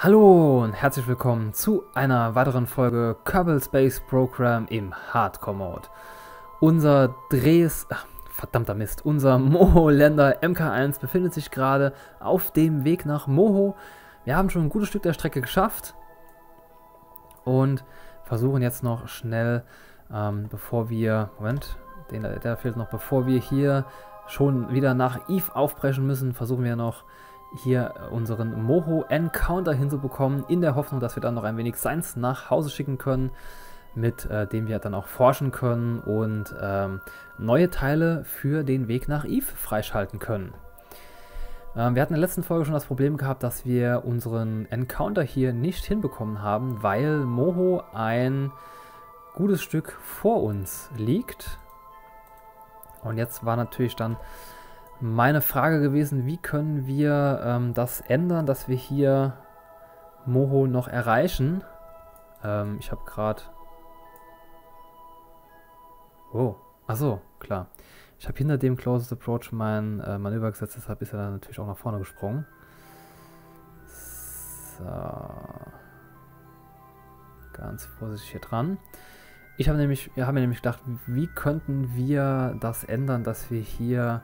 Hallo und herzlich willkommen zu einer weiteren Folge Kerbal Space Program im Hardcore-Mode. Unser unser Moho-Länder MK1 befindet sich gerade auf dem Weg nach Moho. Wir haben schon ein gutes Stück der Strecke geschafft und versuchen jetzt noch schnell, bevor wir, der fehlt noch, bevor wir hier schon wieder nach Eve aufbrechen müssen, versuchen wir noch hier unseren Moho-Encounter hinzubekommen, in der Hoffnung, dass wir dann noch ein wenig Science nach Hause schicken können, mit dem wir dann auch forschen können und neue Teile für den Weg nach Eve freischalten können. Wir hatten in der letzten Folge schon das Problem gehabt, dass wir unseren Encounter hier nicht hinbekommen haben, weil Moho ein gutes Stück vor uns liegt. Und jetzt war natürlich dann meine Frage gewesen, wie können wir das ändern, dass wir hier Moho noch erreichen? Ich habe gerade... Oh, achso, klar. Ich habe hinter dem Closest Approach mein Manöver gesetzt, deshalb ist er dann natürlich auch nach vorne gesprungen. So. Ganz vorsichtig hier dran. Ich habe mir nämlich gedacht, wie könnten wir das ändern, dass wir hier...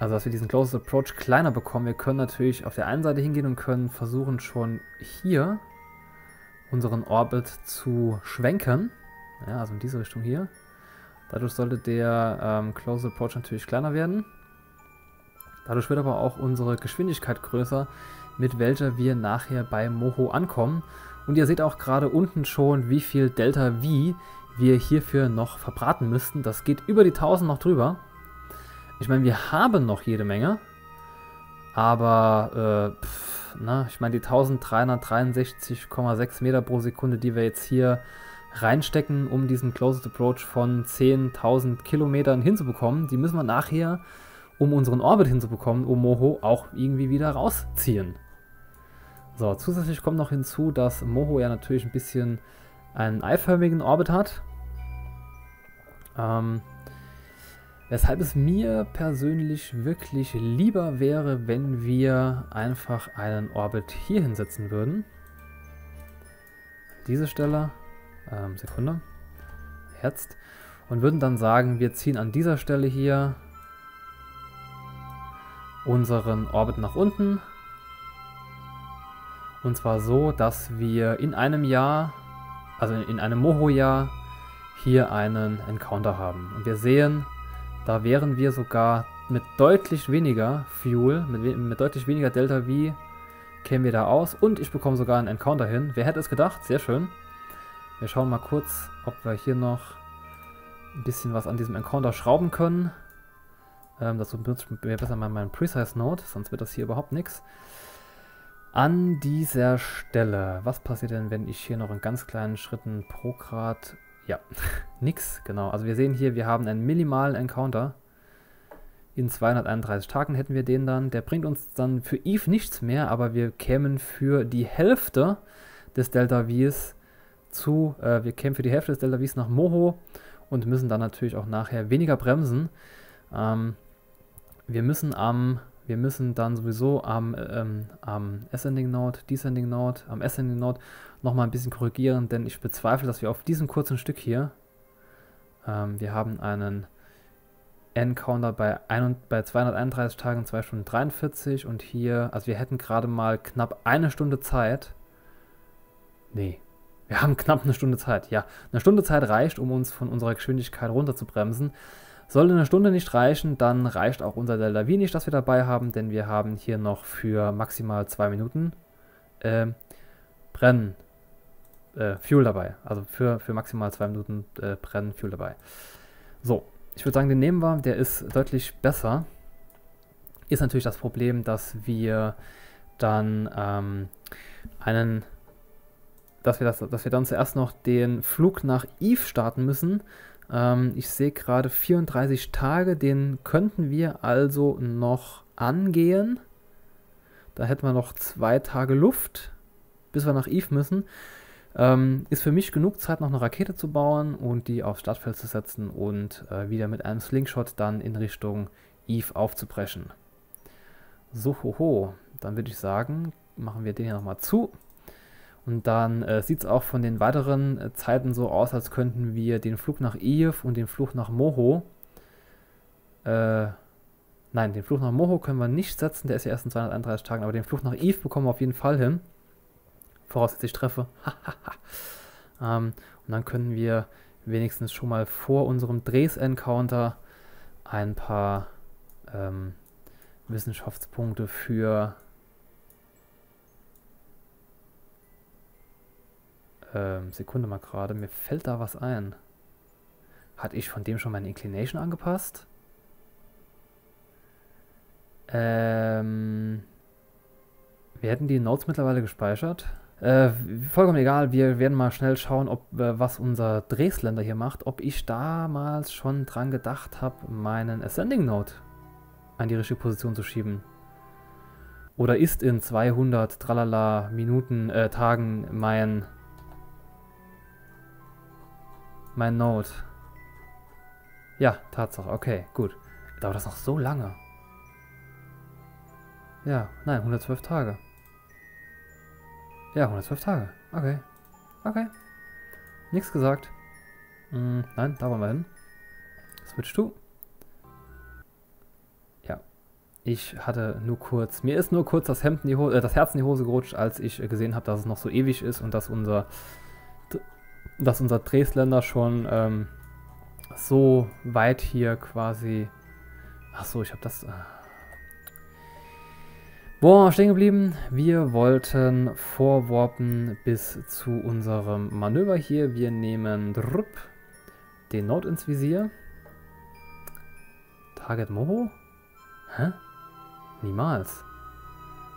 Also, dass wir diesen Closest Approach kleiner bekommen. Wir können natürlich auf der einen Seite hingehen und können versuchen, schon hier unseren Orbit zu schwenken. Ja, also in diese Richtung hier. Dadurch sollte der Closest Approach natürlich kleiner werden. Dadurch wird aber auch unsere Geschwindigkeit größer, mit welcher wir nachher bei Moho ankommen. Und ihr seht auch gerade unten schon, wie viel Delta V wir hierfür noch verbraten müssten. Das geht über die 1000 noch drüber. Ich meine, wir haben noch jede Menge, aber ich meine, die 1363,6 Meter pro Sekunde, die wir jetzt hier reinstecken, um diesen Closest Approach von 10.000 Kilometern hinzubekommen, die müssen wir nachher, um unseren Orbit hinzubekommen, um Moho auch irgendwie wieder rausziehen. So, zusätzlich kommt noch hinzu, dass Moho ja natürlich ein bisschen einen eiförmigen Orbit hat. Weshalb es mir persönlich wirklich lieber wäre, wenn wir einfach einen Orbit hier hinsetzen würden. Diese Stelle, Sekunde, jetzt. Und würden dann sagen, wir ziehen an dieser Stelle hier unseren Orbit nach unten. Und zwar so, dass wir in einem Jahr, also in einem Moho-Jahr, hier einen Encounter haben. Und wir sehen... Da wären wir sogar mit deutlich weniger Fuel, mit deutlich weniger Delta V, kämen wir da aus. Und ich bekomme sogar einen Encounter hin. Wer hätte es gedacht? Sehr schön. Wir schauen mal kurz, ob wir hier noch ein bisschen was an diesem Encounter schrauben können. Dazu benutze ich besser mal meinen Precise Node, sonst wird das hier überhaupt nichts. An dieser Stelle, was passiert denn, wenn ich hier noch in ganz kleinen Schritten pro Grad... Ja, nix, genau. Also wir sehen hier, wir haben einen minimalen Encounter. In 231 Tagen hätten wir den dann. Der bringt uns dann für Eve nichts mehr, aber wir kämen für die Hälfte des Delta Vs nach Moho und müssen dann natürlich auch nachher weniger bremsen. Wir müssen dann sowieso am Ascending Node, Descending Node, am Ascending Node nochmal ein bisschen korrigieren, denn ich bezweifle, dass wir auf diesem kurzen Stück hier, wir haben einen Encounter bei 231 Tagen, 2 Stunden 43 und hier, also wir hätten gerade mal knapp eine Stunde Zeit. Nee, wir haben knapp eine Stunde Zeit, ja. Eine Stunde Zeit reicht, um uns von unserer Geschwindigkeit runter zu bremsen. Sollte eine Stunde nicht reichen, dann reicht auch unser Delta V nicht, das wir dabei haben, denn wir haben hier noch für maximal 2 Minuten Fuel dabei. Also für maximal 2 Minuten Fuel dabei. So, ich würde sagen, den nehmen wir, der ist deutlich besser. Ist natürlich das Problem, dass wir dann dass wir dann zuerst noch den Flug nach Eve starten müssen. Ich sehe gerade 34 Tage, den könnten wir also noch angehen. Da hätten wir noch 2 Tage Luft, bis wir nach Eve müssen. Ist für mich genug Zeit, noch eine Rakete zu bauen und die aufs Startfeld zu setzen und wieder mit einem Slingshot dann in Richtung Eve aufzubrechen. So, hoho. Dann würde ich sagen, machen wir den hier nochmal zu. Und dann sieht es auch von den weiteren Zeiten so aus, als könnten wir den Flug nach Eve und den Flug nach Moho... Nein, den Flug nach Moho können wir nicht setzen, der ist ja erst in 231 Tagen, aber den Flug nach Eve bekommen wir auf jeden Fall hin. Voraussetzlich treffe. Und dann können wir wenigstens schon mal vor unserem Dres-Encounter ein paar Wissenschaftspunkte für Sekunde mal gerade, mir fällt da was ein. Hatte ich von dem schon meine Inclination angepasst? Wir hätten die Nodes mittlerweile gespeichert. Vollkommen egal, wir werden mal schnell schauen, ob was unser Dresländer hier macht, ob ich damals schon dran gedacht habe, meinen Ascending Node an die richtige Position zu schieben. Oder ist in 200 tralala Minuten, Tagen mein Node. Ja, Tatsache, okay, gut. Dauert das noch so lange? Ja, nein, 112 Tage. Ja, 112 Tage. Okay. Okay. Nichts gesagt. Nein, da wollen wir hin. Switch to. Ja. Ich hatte nur kurz... Mir ist nur kurz das Hemd in die Hose, das Herz in die Hose gerutscht, als ich gesehen habe, dass es noch so ewig ist und dass unser Dresländer schon so weit hier quasi... Achso, ich habe das... Wo waren wir stehen geblieben? Wir wollten vorwarpen bis zu unserem Manöver hier. Wir nehmen den Node ins Visier. Target Moho? Hä? Niemals.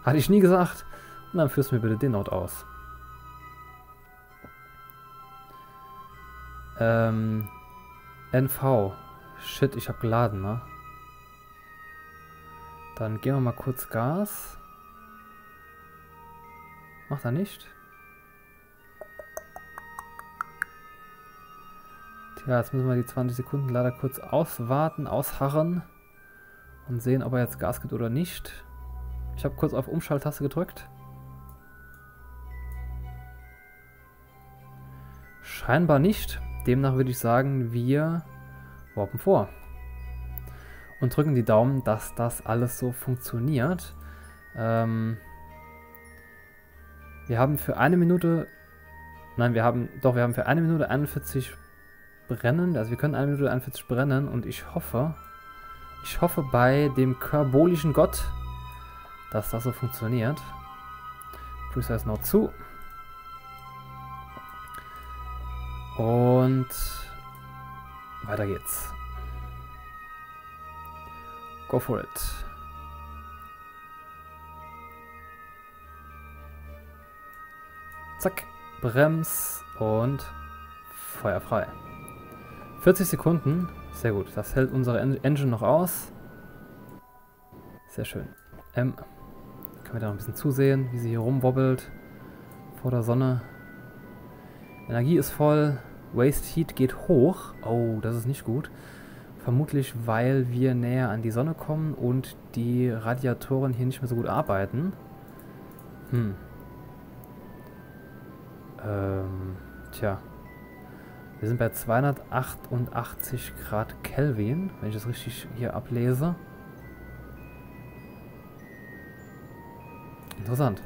Hatte ich nie gesagt. Und dann führst du mir bitte den Node aus. NV. Shit, ich habe geladen, ne? Dann geben wir mal kurz Gas. Macht er nicht. Tja, jetzt müssen wir die 20 Sekunden leider kurz auswarten, ausharren und sehen, ob er jetzt Gas gibt oder nicht. Ich habe kurz auf Umschalttaste gedrückt. Scheinbar nicht. Demnach würde ich sagen, wir warpen vor. Und drücken die Daumen, dass das alles so funktioniert. Wir haben für eine Minute... Nein, wir haben für eine Minute 41 brennen. Also wir können eine Minute 41 brennen. Und ich hoffe bei dem kerbolischen Gott, dass das so funktioniert. Precise Node zu. Und weiter geht's. Go for it. Zack, Brems und Feuer frei. 40 Sekunden, sehr gut. Das hält unsere Engine noch aus. Sehr schön. Können wir da noch ein bisschen zusehen, wie sie hier rumwobbelt vor der Sonne. Energie ist voll, Waste Heat geht hoch. Oh, das ist nicht gut. Vermutlich, weil wir näher an die Sonne kommen und die Radiatoren hier nicht mehr so gut arbeiten. Tja. Wir sind bei 288 Grad Kelvin, wenn ich das richtig hier ablese. Interessant.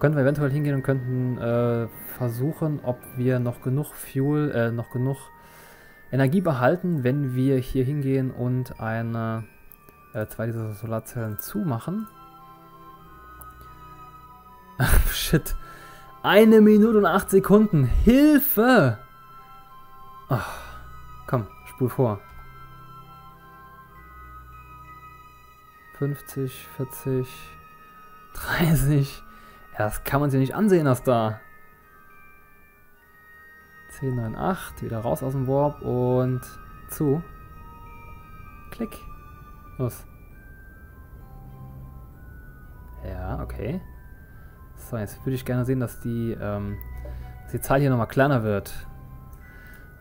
Könnten wir eventuell hingehen und könnten versuchen, ob wir noch genug Fuel, noch genug Energie behalten, wenn wir hier hingehen und eine, zwei dieser Solarzellen zumachen. Ach, shit. 1 Minute und 8 Sekunden. Hilfe! Ach, komm, spul vor. 50, 40, 30. Ja, das kann man sich nicht ansehen, das da. 10, 9, 8, wieder raus aus dem Warp und zu. Klick. Los. Ja, okay. So, jetzt würde ich gerne sehen, dass die Zahl hier nochmal kleiner wird.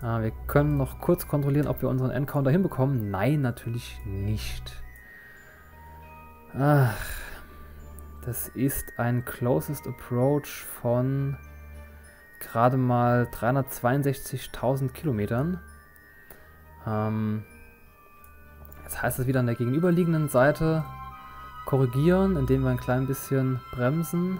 Wir können noch kurz kontrollieren, ob wir unseren Encounter hinbekommen. Nein, natürlich nicht. Ach, Das ist ein Closest Approach von gerade mal 362.000 Kilometern. Jetzt heißt es wieder an der gegenüberliegenden Seite korrigieren, indem wir ein klein bisschen bremsen.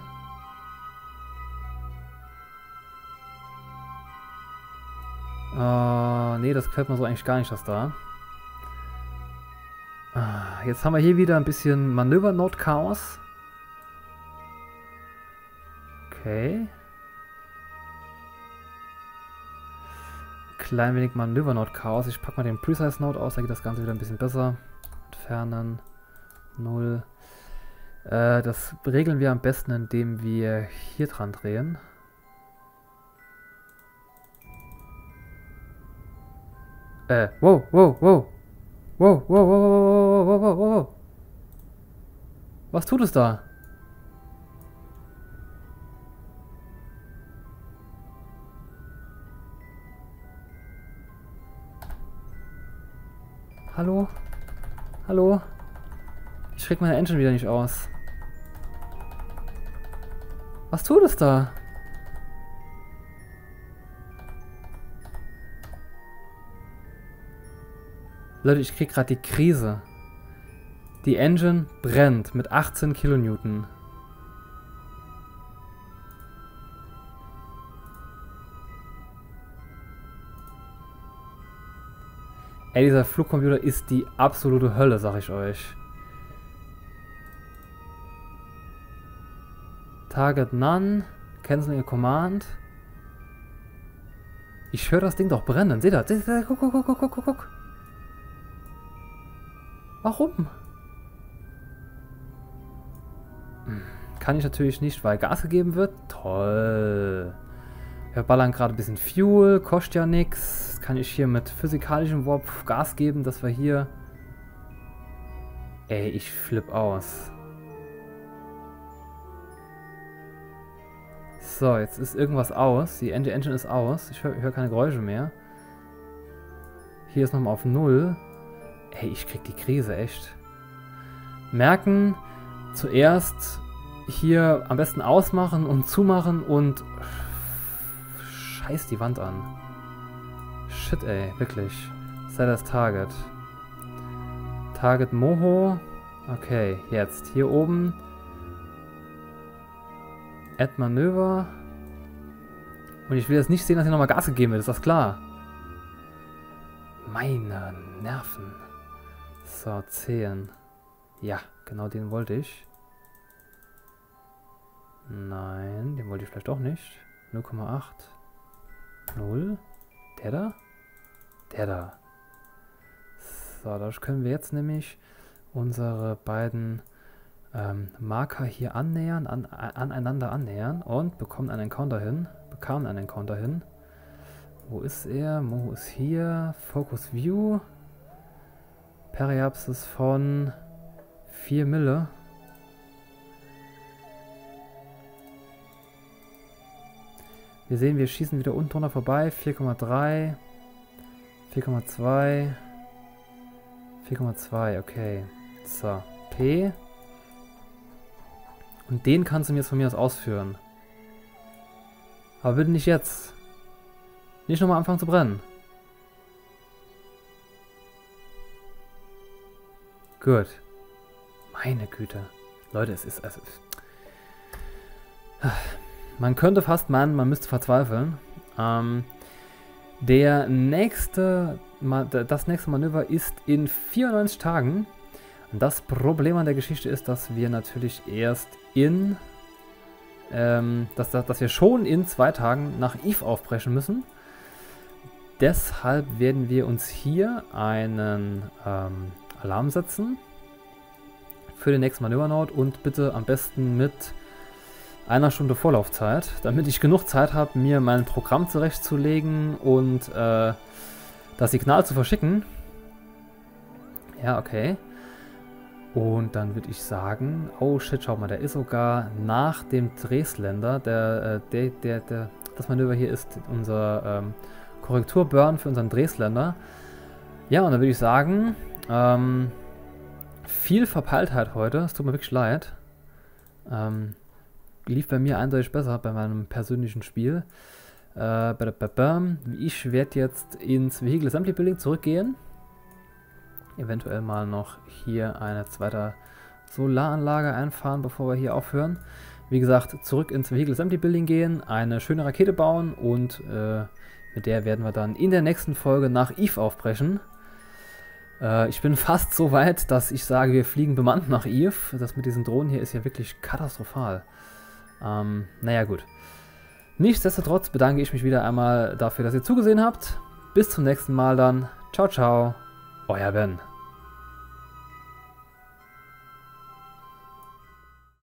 Nee, das gefällt mir so eigentlich gar nicht, das da. Jetzt haben wir hier wieder ein bisschen Manöver-Not-Chaos. Okay. Klein wenig Manöver-Not-Chaos. Ich packe mal den Precise Node aus, da geht das Ganze wieder ein bisschen besser. Entfernen. 0. Das regeln wir am besten, indem wir hier dran drehen. Wow, wow, wow. Wow, wow, wow, wow, wow, wow, wow, wow. Was tut es da? Hallo? Hallo? Ich schreck meine Engine wieder nicht aus. Was tut es da? Leute, ich krieg gerade die Krise. Die Engine brennt mit 18 Kilonewton. Ey, dieser Flugcomputer ist die absolute Hölle, sag ich euch. Target None. Cancel your Command. Ich höre das Ding doch brennen. Seht ihr das? Seht ihr das? Guck, guck, guck, guck, guck, guck. Warum? Kann ich natürlich nicht, weil Gas gegeben wird. Toll. Wir ballern gerade ein bisschen Fuel, kostet ja nichts. Kann ich hier mit physikalischem Warp Gas geben, dass wir hier... Ey, ich flipp aus. So, jetzt ist irgendwas aus. Die Engine ist aus. Ich höre keine Geräusche mehr. Hier ist nochmal auf 0. Hey, ich krieg die Krise, echt. Merken, zuerst hier am besten ausmachen und zumachen und scheiß die Wand an. Shit, ey, wirklich. Sei das Target. Target Moho. Okay, jetzt hier oben. Add Manöver. Und ich will jetzt nicht sehen, dass hier nochmal Gas gegeben wird, ist das klar? Meine Nerven. So, 10. Ja, genau den wollte ich. Nein, den wollte ich vielleicht auch nicht. 0,8. 0. Der da? Der da. So, dadurch können wir jetzt nämlich unsere beiden Marker hier annähern, aneinander annähern und bekommen einen Encounter hin. Bekamen einen Encounter hin. Wo ist er? Moho ist hier. Focus View. Periapsis von 4 Mille. Wir sehen, wir schießen wieder unten drunter vorbei. 4,3, 4,2, 4,2, okay. So, P. Und den kannst du mir jetzt von mir aus ausführen. Aber bitte nicht jetzt. Nicht nochmal anfangen zu brennen. Gut. Meine Güte. Leute, es ist... Also, man könnte fast meinen, man müsste verzweifeln. Das nächste Manöver ist in 94 Tagen. Und das Problem an der Geschichte ist, dass wir natürlich erst in... dass wir schon in 2 Tagen nach Eve aufbrechen müssen. Deshalb werden wir uns hier einen... Alarm setzen für den nächsten Manövernode und bitte am besten mit 1 Stunde Vorlaufzeit, damit ich genug Zeit habe, mir mein Programm zurechtzulegen und das Signal zu verschicken. Ja, okay. Und dann würde ich sagen, oh shit, schau mal, der ist sogar nach dem Dresländer, das Manöver hier ist unser Korrekturburn für unseren Dresländer. Ja, und dann würde ich sagen, viel Verpeiltheit heute, es tut mir wirklich leid. Lief bei mir eindeutig besser bei meinem persönlichen Spiel. Ich werde jetzt ins Vehicle Assembly Building zurückgehen. Eventuell mal noch hier eine zweite Solaranlage einfahren, bevor wir hier aufhören. Wie gesagt, zurück ins Vehicle Assembly Building gehen, eine schöne Rakete bauen und mit der werden wir dann in der nächsten Folge nach Eve aufbrechen. Ich bin fast so weit, dass ich sage, wir fliegen bemannt nach Eve. Das mit diesen Drohnen hier ist ja wirklich katastrophal. Naja, gut. Nichtsdestotrotz bedanke ich mich wieder einmal dafür, dass ihr zugesehen habt. Bis zum nächsten Mal dann. Ciao, ciao. Euer Ben.